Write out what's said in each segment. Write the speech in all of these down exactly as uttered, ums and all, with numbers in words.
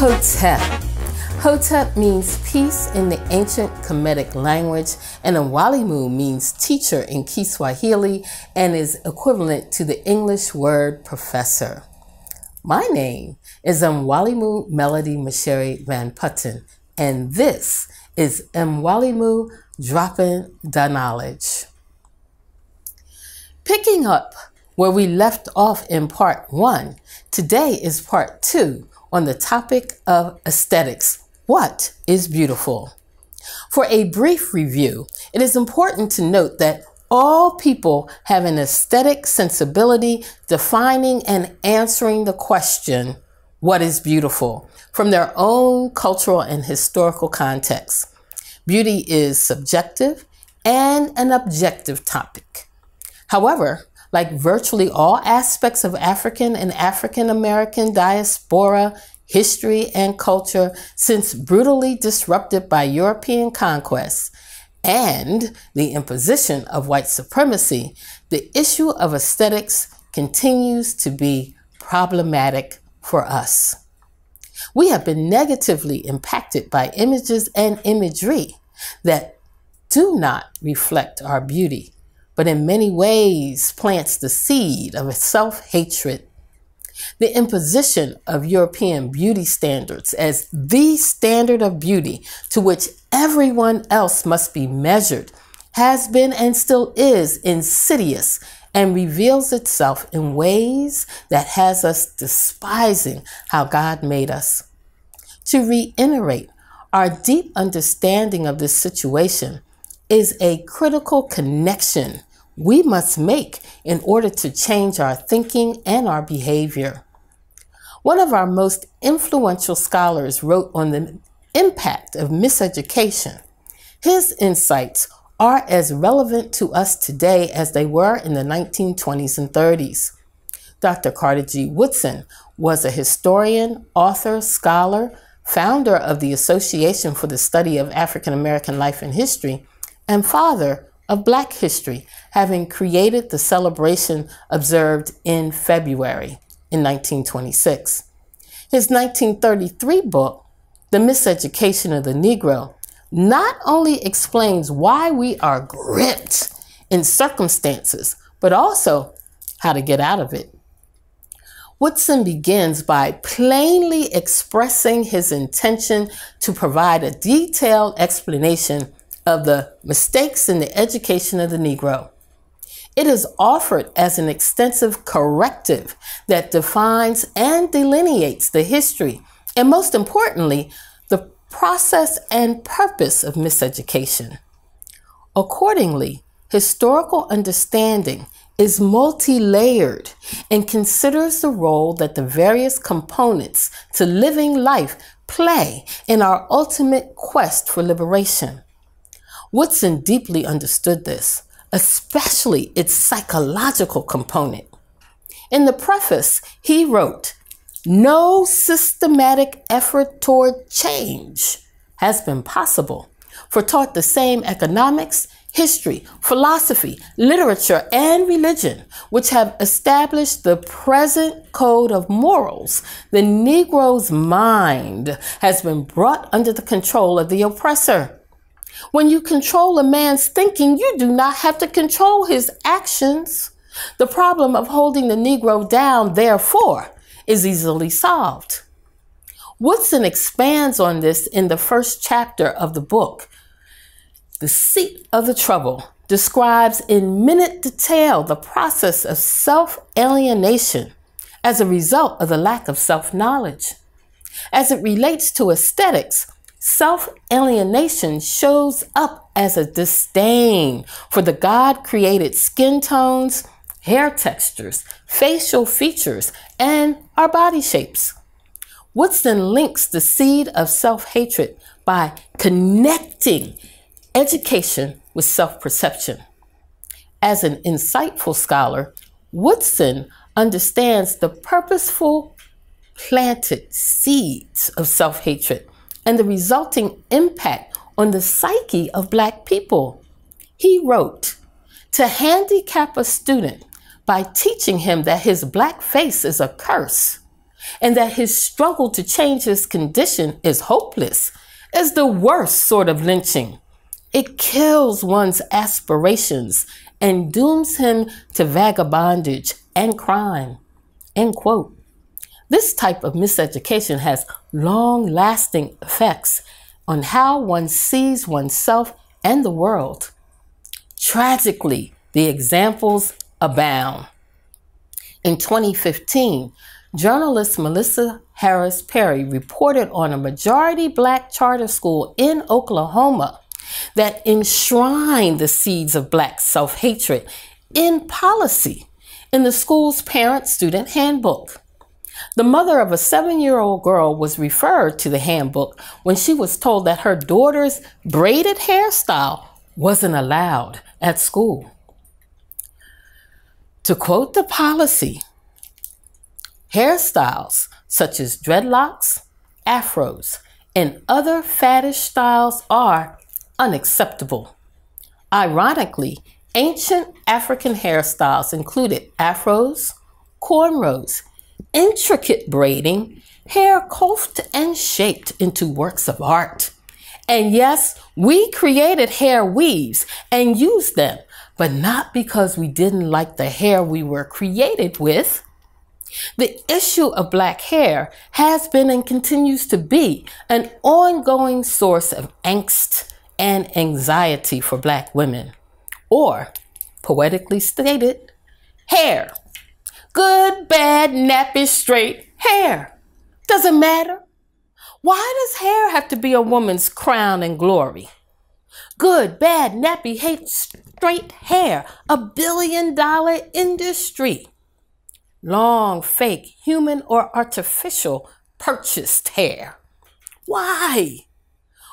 Hotep. Hotep means peace in the ancient Kemetic language, and Mwalimu means teacher in Kiswahili and is equivalent to the English word professor. My name is Mwalimu Melody Micëre Van Putten, and this is Mwalimu Dropping Da Knowledge. Picking up where we left off in part one, today is part two on the topic of aesthetics. What is beautiful? For a brief review, it is important to note that all people have an aesthetic sensibility defining and answering the question, what is beautiful, from their own cultural and historical context. Beauty is subjective and an objective topic. However, like virtually all aspects of African and African American diaspora history and culture since brutally disrupted by European conquests and the imposition of white supremacy, the issue of aesthetics continues to be problematic for us. We have been negatively impacted by images and imagery that do not reflect our beauty, but in many ways plants the seed of self-hatred. The imposition of European beauty standards as the standard of beauty to which everyone else must be measured has been and still is insidious and reveals itself in ways that has us despising how God made us. To reiterate, our deep understanding of this situation is a critical connection we must make in order to change our thinking and our behavior. One of our most influential scholars wrote on the impact of miseducation. His insights are as relevant to us today as they were in the nineteen twenties and thirties. Doctor Carter G. Woodson was a historian, author, scholar, founder of the Association for the Study of African American Life and History, and father of Black history, having created the celebration observed in February in nineteen twenty-six. His nineteen thirty-three book, The Miseducation of the Negro, not only explains why we are gripped in circumstances, but also how to get out of it. Woodson begins by plainly expressing his intention to provide a detailed explanation of the mistakes in the education of the Negro. It is offered as an extensive corrective that defines and delineates the history, and most importantly, the process and purpose of miseducation. Accordingly, historical understanding is multi-layered and considers the role that the various components to living life play in our ultimate quest for liberation. Woodson deeply understood this, especially its psychological component. In the preface, he wrote, "No systematic effort toward change has been possible, for taught the same economics, history, philosophy, literature, and religion, which have established the present code of morals, the Negro's mind has been brought under the control of the oppressor. When you control a man's thinking, you do not have to control his actions. The problem of holding the Negro down, therefore, is easily solved." Woodson expands on this in the first chapter of the book. The Seat of the Trouble describes in minute detail the process of self-alienation as a result of the lack of self-knowledge. As it relates to aesthetics, self-alienation shows up as a disdain for the God-created skin tones, hair textures, facial features, and our body shapes. Woodson links the seed of self-hatred by connecting education with self-perception. As an insightful scholar, Woodson understands the purposeful planted seeds of self-hatred and the resulting impact on the psyche of Black people. He wrote, "To handicap a student by teaching him that his Black face is a curse and that his struggle to change his condition is hopeless, is the worst sort of lynching. It kills one's aspirations and dooms him to vagabondage and crime." End quote. This type of miseducation has long-lasting effects on how one sees oneself and the world. Tragically, the examples abound. In twenty fifteen, journalist Melissa Harris Perry reported on a majority black charter school in Oklahoma that enshrined the seeds of black self-hatred in policy in the school's parent-student handbook. The mother of a seven-year-old girl was referred to the handbook when she was told that her daughter's braided hairstyle wasn't allowed at school. To quote the policy, hairstyles such as dreadlocks, afros, and other faddish styles are unacceptable. Ironically, ancient African hairstyles included afros, cornrows, intricate braiding, hair coiffed and shaped into works of art. And yes, we created hair weaves and used them, but not because we didn't like the hair we were created with. The issue of black hair has been and continues to be an ongoing source of angst and anxiety for black women. Or, poetically stated, hair. Good, bad, nappy, straight hair. Doesn't matter. Why does hair have to be a woman's crown and glory? Good, bad, nappy, hate, straight hair, a billion dollar industry. Long, fake, human or artificial purchased hair. Why?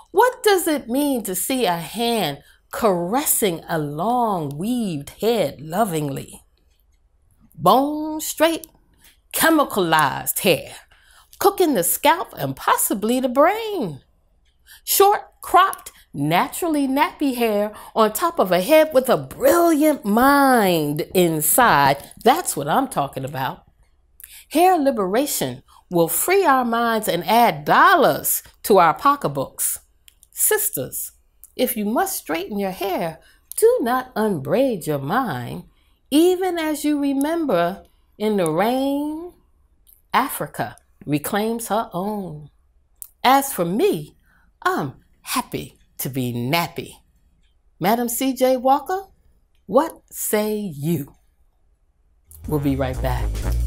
What does it mean to see a hand caressing a long weaved head lovingly? Bone straight, chemicalized hair, cooking the scalp and possibly the brain. Short, cropped, naturally nappy hair on top of a head with a brilliant mind inside. That's what I'm talking about. Hair liberation will free our minds and add dollars to our pocketbooks. Sisters, if you must straighten your hair, do not unbraid your mind, even as you remember in the rain, Africa reclaims her own. As for me, I'm happy to be nappy. Madam C J Walker, what say you? We'll be right back.